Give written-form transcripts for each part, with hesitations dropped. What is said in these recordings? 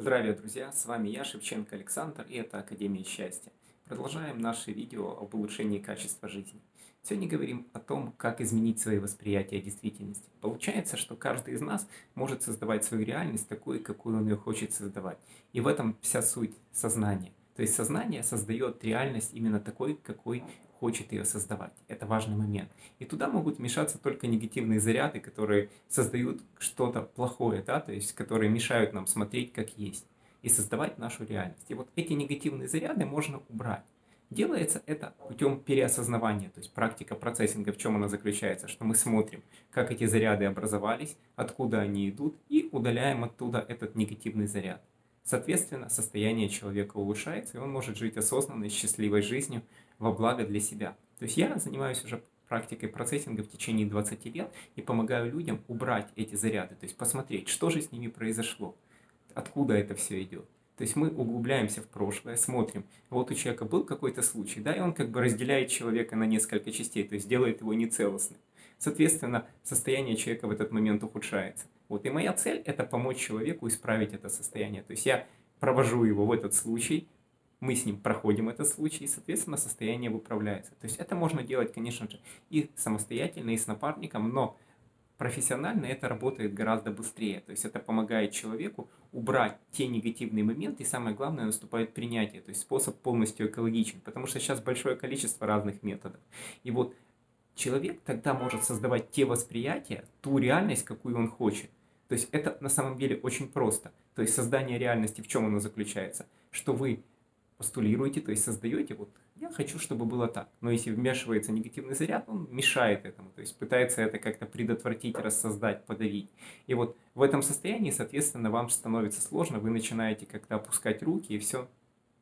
Здравия, друзья! С вами я, Шевченко Александр, и это Академия Счастья. Продолжаем наши видео об улучшении качества жизни. Сегодня говорим о том, как изменить свои восприятия действительности. Получается, что каждый из нас может создавать свою реальность такой, какую он ее хочет создавать. И в этом вся суть сознания. То есть сознание создает реальность именно такой, какой хочет ее создавать. Это важный момент. И туда могут вмешаться только негативные заряды, которые создают что-то плохое, да? То есть которые мешают нам смотреть как есть и создавать нашу реальность. И вот эти негативные заряды можно убрать. Делается это путем переосознавания, то есть практика процессинга, в чем она заключается, что мы смотрим, как эти заряды образовались, откуда они идут, и удаляем оттуда этот негативный заряд. Соответственно, состояние человека улучшается, и он может жить осознанной, счастливой жизнью во благо для себя. То есть я занимаюсь уже практикой процессинга в течение 20 лет и помогаю людям убрать эти заряды, то есть посмотреть, что же с ними произошло, откуда это все идет. То есть мы углубляемся в прошлое, смотрим, вот у человека был какой-то случай, да, и он как бы разделяет человека на несколько частей, то есть делает его нецелостным. Соответственно, состояние человека в этот момент ухудшается. Вот, и моя цель – это помочь человеку исправить это состояние. То есть я провожу его в этот случай, мы с ним проходим этот случай, и, соответственно, состояние выправляется. То есть это можно делать, конечно же, и самостоятельно, и с напарником, но профессионально это работает гораздо быстрее. То есть это помогает человеку убрать те негативные моменты, и самое главное, наступает принятие. То есть способ полностью экологичен, потому что сейчас большое количество разных методов. И вот человек тогда может создавать те восприятия, ту реальность, какую он хочет. То есть это на самом деле очень просто. То есть создание реальности, в чем оно заключается? Что вы постулируете, то есть создаете, вот я хочу, чтобы было так. Но если вмешивается негативный заряд, он мешает этому, то есть пытается это как-то предотвратить, рассоздать, подавить. И вот в этом состоянии, соответственно, вам становится сложно, вы начинаете как-то опускать руки, и все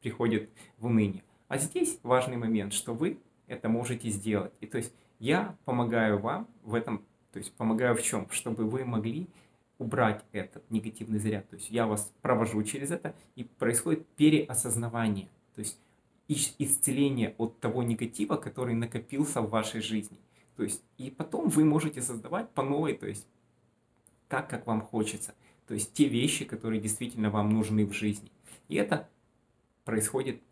приходит в уныние. А здесь важный момент, что вы это можете сделать. И то есть я помогаю вам в этом, то есть помогаю в чем? Чтобы вы могли убрать этот негативный заряд. То есть я вас провожу через это, и происходит переосознавание, то есть исцеление от того негатива, который накопился в вашей жизни. То есть и потом вы можете создавать по новой, то есть так, как вам хочется. То есть те вещи, которые действительно вам нужны в жизни. И это происходит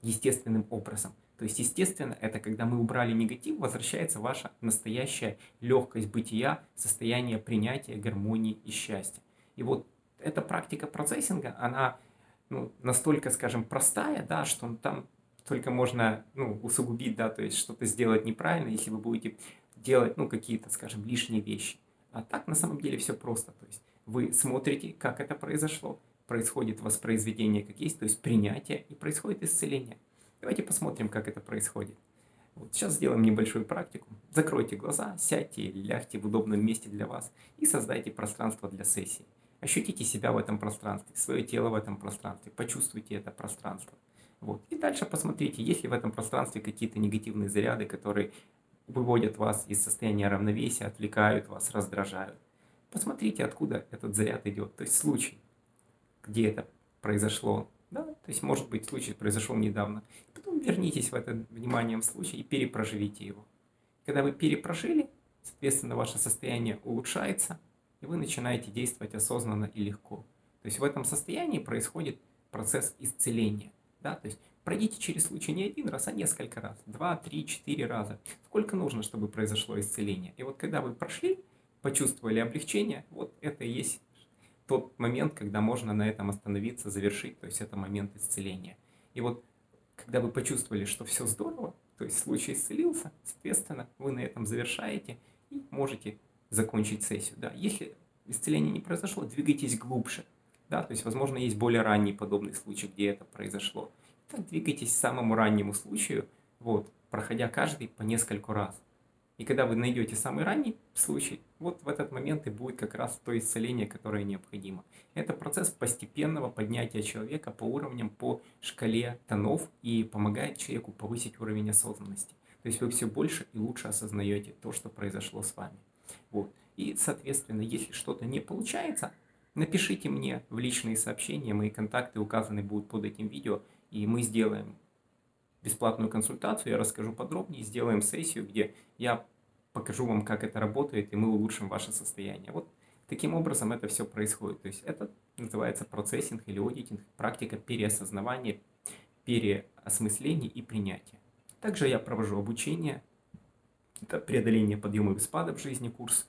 естественным образом. То есть, естественно, это когда мы убрали негатив, возвращается ваша настоящая легкость бытия, состояние принятия, гармонии и счастья. И вот эта практика процессинга, она настолько, скажем, простая, да, что там только можно усугубить, да, то есть что-то сделать неправильно, если вы будете делать какие-то, скажем, лишние вещи. А так на самом деле все просто. То есть вы смотрите, как это произошло, происходит воспроизведение как есть, то есть принятие, и происходит исцеление. Давайте посмотрим, как это происходит. Вот сейчас сделаем небольшую практику. Закройте глаза, сядьте или лягте в удобном месте для вас и создайте пространство для сессии. Ощутите себя в этом пространстве, свое тело в этом пространстве, почувствуйте это пространство. Вот. И дальше посмотрите, есть ли в этом пространстве какие-то негативные заряды, которые выводят вас из состояния равновесия, отвлекают вас, раздражают. Посмотрите, откуда этот заряд идет, то есть случай, где это произошло. Да? То есть, может быть, случай произошел недавно. Потом вернитесь в этот вниманием случай и перепроживите его. Когда вы перепрожили, соответственно, ваше состояние улучшается, и вы начинаете действовать осознанно и легко. То есть в этом состоянии происходит процесс исцеления. Да? То есть пройдите через случай не один раз, а несколько раз. 2, 3, 4 раза. Сколько нужно, чтобы произошло исцеление. И вот когда вы прошли, почувствовали облегчение, вот это и есть тот момент, когда можно на этом остановиться, завершить, то есть это момент исцеления. И вот, когда вы почувствовали, что все здорово, то есть случай исцелился, соответственно, вы на этом завершаете и можете закончить сессию. Да. Если исцеление не произошло, двигайтесь глубже. Да. То есть, возможно, есть более ранний подобный случай, где это произошло. Так двигайтесь к самому раннему случаю, вот, проходя каждый по нескольку раз. И когда вы найдете самый ранний случай, вот в этот момент и будет как раз то исцеление, которое необходимо. Это процесс постепенного поднятия человека по уровням, по шкале тонов и помогает человеку повысить уровень осознанности. То есть вы все больше и лучше осознаете то, что произошло с вами. Вот. И, соответственно, если что-то не получается, напишите мне в личные сообщения, мои контакты указаны будут под этим видео, и мы сделаем бесплатную консультацию, я расскажу подробнее, сделаем сессию, где я покажу вам, как это работает, и мы улучшим ваше состояние. Вот Таким образом это все происходит. То есть это называется процессинг или аудитинг, практика переосознавания, переосмысления и принятия. Также я провожу обучение, это преодоление подъема и спада в жизни курс,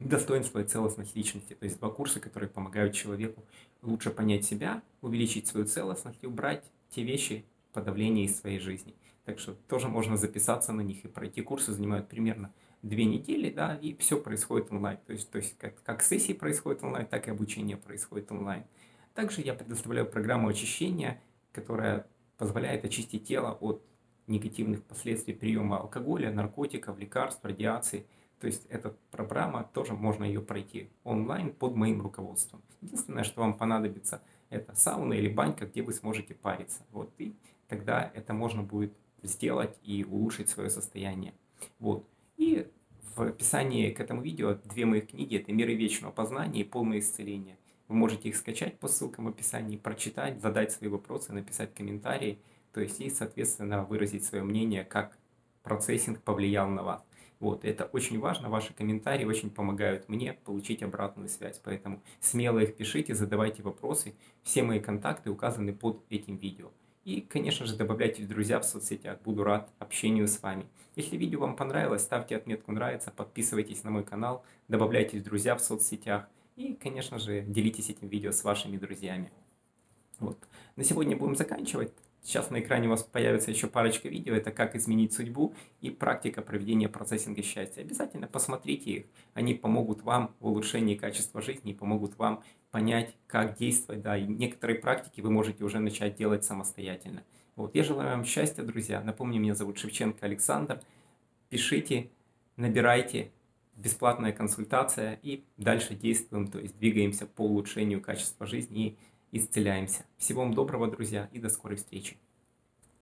достоинство и целостность личности. То есть два курса, которые помогают человеку лучше понять себя, увеличить свою целостность и убрать те вещи подавления из своей жизни. Так что тоже можно записаться на них и пройти. Курсы занимают примерно 2 недели, да, и все происходит онлайн. То есть как сессии происходят онлайн, так и обучение происходит онлайн. Также я предоставляю программу очищения, которая позволяет очистить тело от негативных последствий приема алкоголя, наркотиков, лекарств, радиации. То есть эта программа, тоже можно ее пройти онлайн под моим руководством. Единственное, что вам понадобится, это сауна или банька, где вы сможете париться. Вот, и тогда это можно будет сделать и улучшить свое состояние. Вот. И в описании к этому видео 2 моих книги, это «Миры вечного познания» и «Полное исцеление». Вы можете их скачать по ссылкам в описании, прочитать, задать свои вопросы, написать комментарии, то есть и, соответственно, выразить свое мнение, как процессинг повлиял на вас. Вот, это очень важно, ваши комментарии очень помогают мне получить обратную связь, поэтому смело их пишите, задавайте вопросы, все мои контакты указаны под этим видео. И, конечно же, добавляйтесь в друзья в соцсетях, буду рад общению с вами. Если видео вам понравилось, ставьте отметку «Нравится», подписывайтесь на мой канал, добавляйтесь в друзья в соцсетях и, конечно же, делитесь этим видео с вашими друзьями. Вот. На сегодня будем заканчивать. Сейчас на экране у вас появится еще парочка видео, это «Как изменить судьбу» и «Практика проведения процессинга счастья». Обязательно посмотрите их, они помогут вам в улучшении качества жизни, помогут вам понять, как действовать, да, и некоторые практики вы можете уже начать делать самостоятельно. Вот, я желаю вам счастья, друзья. Напомню, меня зовут Шевченко Александр. Пишите, набирайте, бесплатная консультация, и дальше действуем, то есть двигаемся по улучшению качества жизни и исцеляемся. Всего вам доброго, друзья, и до скорой встречи.